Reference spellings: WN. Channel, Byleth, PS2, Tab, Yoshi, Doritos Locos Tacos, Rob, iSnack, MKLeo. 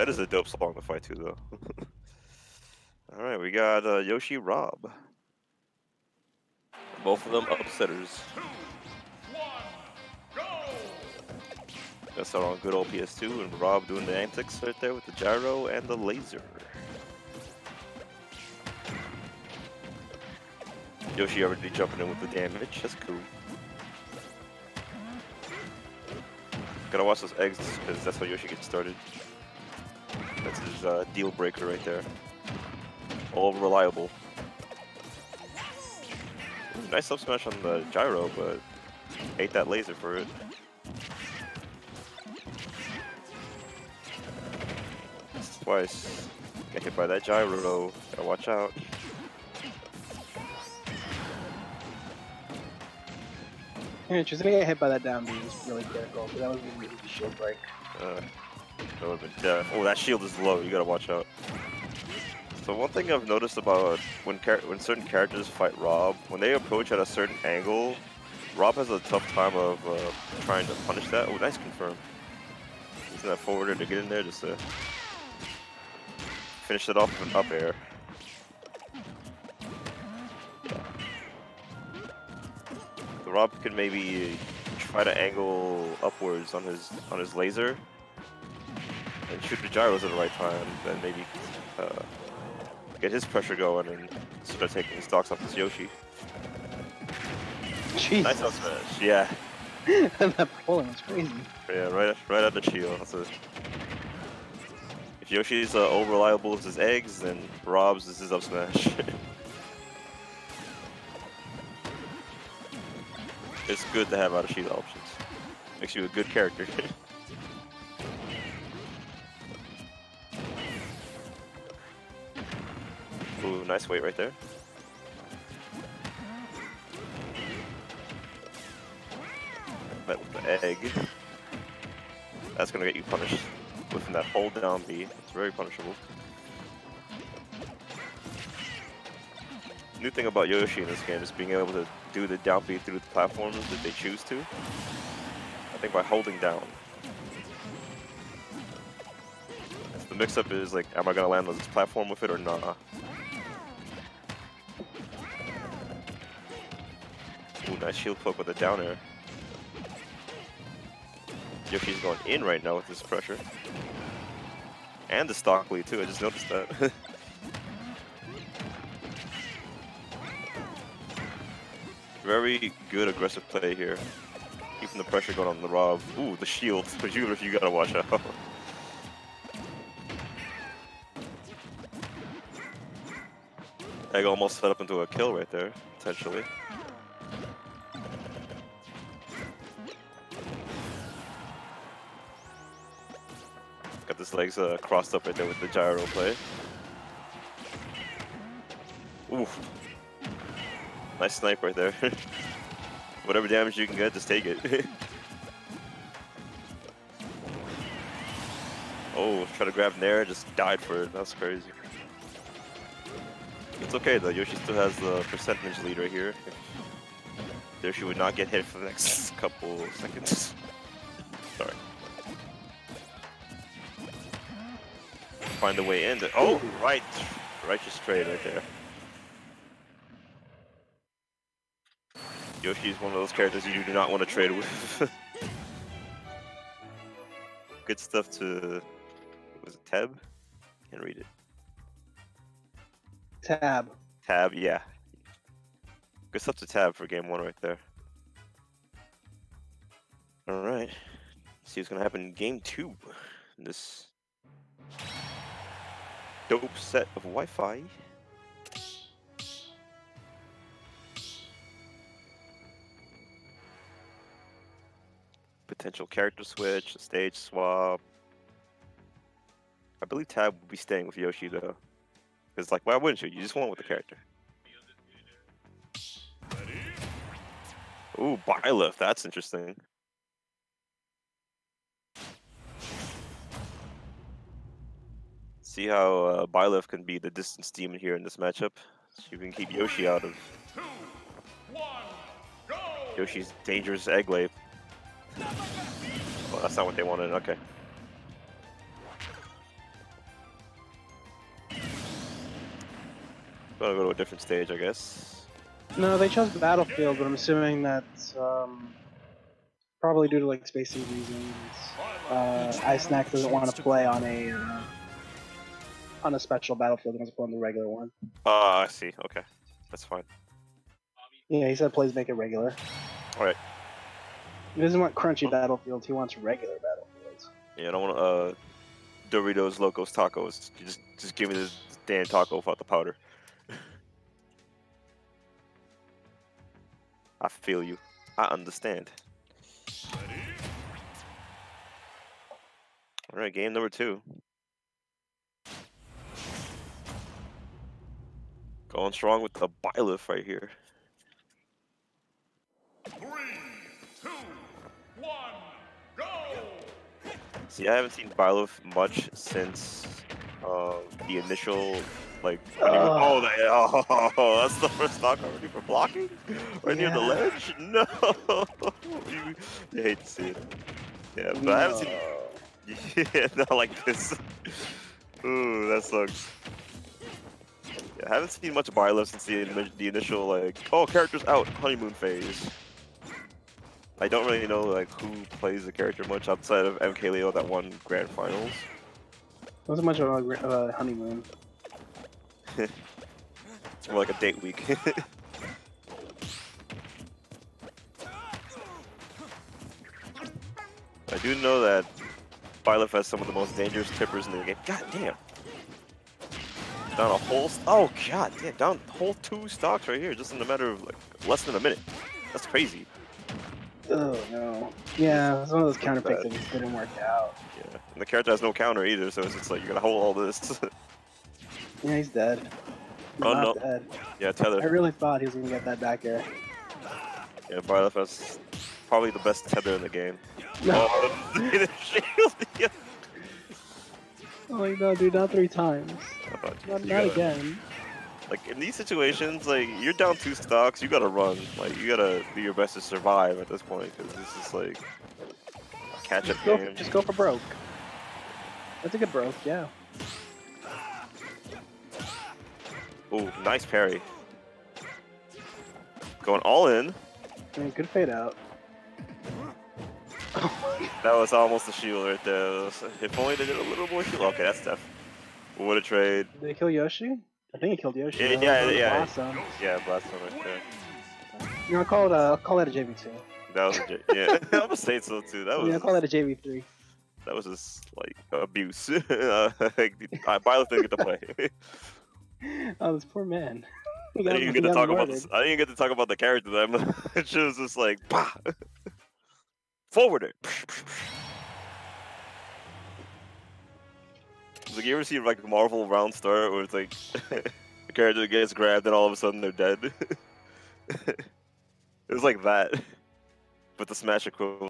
That is a dope song to fight to, though. All right, we got Yoshi, Rob. Both of them upsetters. 3, 2, 1, go! That's out on good old PS2, and Rob doing the antics right there with the gyro and the laser. Yoshi already jumping in with the damage. That's cool. Gotta watch those eggs, because that's how Yoshi gets started. That's his deal breaker right there. All reliable. Ooh, nice up smash on the gyro, but ate that laser for it. Twice. Got hit by that gyro. Gotta watch out. Yeah, just gonna get hit by that down B is really critical, but that was a really shield break. That would've been death. Oh, that shield is low. You gotta watch out. So one thing I've noticed about when certain characters fight Rob, when they approach at a certain angle, Rob has a tough time of trying to punish that. Oh, nice confirm. Using that forwarder to get in there just to finish it off with an up air. Rob could maybe try to angle upwards on his laser and shoot the gyros at the right time, then maybe get his pressure going and start taking his stocks off this Yoshi. Jesus. Nice up smash, yeah. That pulling was crazy. Yeah, right at the shield. That's it. If Yoshi's all reliable as his eggs, then Rob's is his up smash. It's good to have out of shield options. Makes you a good character. Ooh, nice weight right there. That with the egg. That's gonna get you punished. Within that whole down B, it's very punishable. New thing about Yoshi in this game is being able to do the down B through the platforms if they choose to. I think by holding down. The mix-up is like, am I gonna land on this platform with it or nah? Ooh, nice shield poke with a down air. Yoshi's going in right now with this pressure. And the stock lead too, I just noticed that. Very good aggressive play here. Keeping the pressure going on the Rob. Ooh, the shield. But you gotta watch out. Egg almost set up into a kill right there, potentially. Got this legs crossed up right there with the gyro play. Ooh. Nice snipe right there. Whatever damage you can get, just take it. Oh, try to grab Nair, just died for it. That's crazy. It's okay though, Yoshi still has the percentage lead right here. Yoshi would not get hit for the next couple seconds. Sorry. Find a way in. Oh, right! Righteous trade right there. Yoshi is one of those characters you do not want to trade with. Good stuff to... Was it Tab? Can't read it. Tab. Tab, yeah. Good stuff to Tab for game one right there. Alright. See what's going to happen in game two. In this... dope set of Wi-Fi. Potential character switch, stage swap. I believe Tab will be staying with Yoshi though. Because, like, why wouldn't you? You just want with the character. Ooh, Byleth, that's interesting. See how Byleth can be the distance demon here in this matchup. So you can keep Yoshi out of 2, 1, go! Yoshi's dangerous egg lay. Well, that's not what they wanted, okay. Gotta go to a different stage, I guess. No, they chose Battlefield, but I'm assuming that's probably due to like spacey reasons. iSnack doesn't want to play on a special Battlefield, he wants to play on the regular one. I see. Okay, that's fine. Yeah, he said please make it regular. All right. He doesn't want crunchy Battlefields. He wants regular Battlefields. Yeah, I don't want Doritos Locos Tacos. Just give me this damn taco without the powder. I feel you. I understand. All right, game number 2. Going strong with the Byleth right here. 3, 2, 1, go! See, I haven't seen Byleth much since the initial, like, that's the first stock already for blocking? Right near the ledge? No! You hate to see it. Yeah, but I haven't seen not like this. Ooh, that sucks. Yeah, I haven't seen much of Byleth since the initial, like, oh, character's out, honeymoon phase. I don't really know like who plays the character much outside of MKLeo that won Grand Finals. Wasn't much of a honeymoon. It's more like a date week. I do know that Byleth has some of the most dangerous tippers in the game. God damn! Down a whole oh god damn! Down whole 2 stocks right here just in a matter of like less than a minute. That's crazy. Oh no. Yeah, it was one of those counter picks that just didn't work out. Yeah, and the character has no counter either, so it's just like, you gotta hold all this. Yeah, he's dead. Oh no. Dead. Yeah, tether. I really thought he was gonna get that back air. Yeah, Byleth has probably the best tether in the game. No. Oh, the shield. Oh no, dude, not 3 times. Oh, not again. Like, in these situations, like, you're down 2 stocks, you gotta run. Like, you gotta do your best to survive at this point, because this is, like, a catch-up game. Just go for broke. That's a good broke, yeah. Ooh, nice parry. Going all in. Man, good fade out. That was almost a shield right there. If only they did a little more shield. Okay, that's tough. What a trade. Did they kill Yoshi? I think he killed Yoshi. Yeah. Awesome. Yeah, blast him right there. You know, call that a JV2. That was a yeah. I'm gonna say so too. That was. Yeah, call that a JV3. That was just like abuse. Byleth didn't get to play. Oh, this poor man. I didn't even get to talk about this. I didn't even get to talk about the character that much. It was just like, bah! Forwarder. Like, you ever see like Marvel round start where it's like the character gets grabbed and all of a sudden they're dead? It was like that, but the Smash equivalent.